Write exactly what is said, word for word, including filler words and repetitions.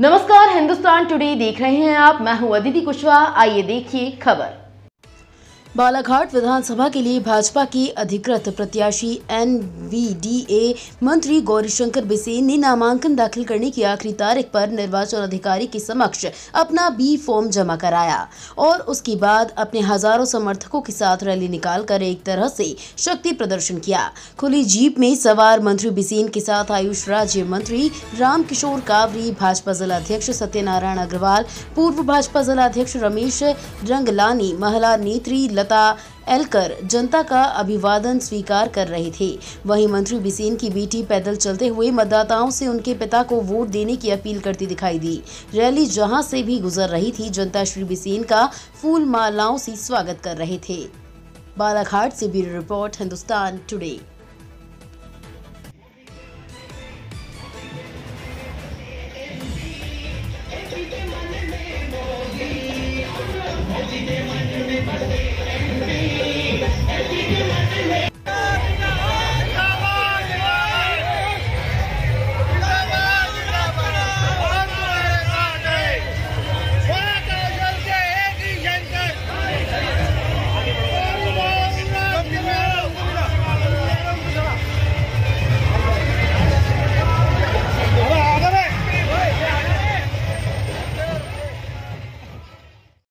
नमस्कार, हिंदुस्तान टुडे देख रहे हैं आप। मैं हूं अदिति कुशवाहा। आइए देखिए खबर। बालाघाट विधानसभा के लिए भाजपा की अधिकृत प्रत्याशी एनवीडीए मंत्री गौरीशंकर बिसेन ने नामांकन दाखिल करने की आखिरी तारीख पर निर्वाचन अधिकारी के समक्ष अपना बी फॉर्म जमा कराया और उसके बाद अपने हजारों समर्थकों के साथ रैली निकालकर एक तरह से शक्ति प्रदर्शन किया। खुली जीप में सवार मंत्री बिसेन के साथ आयुष राज्य मंत्री रामकिशोर कावरी, भाजपा जिला अध्यक्ष सत्यनारायण अग्रवाल, पूर्व भाजपा जिला अध्यक्ष रमेश रंगलानी, महिला नेत्री एलकर जनता का अभिवादन स्वीकार कर रहे थे। वहीं मंत्री बिसेन की बेटी पैदल चलते हुए मतदाताओं से उनके पिता को वोट देने की अपील करती दिखाई दी। रैली जहां से भी गुजर रही थी, जनता श्री बिसेन का फूल मालाओं से स्वागत कर रहे थे। बालाघाट से ब्यूरो रिपोर्ट, हिंदुस्तान टुडे।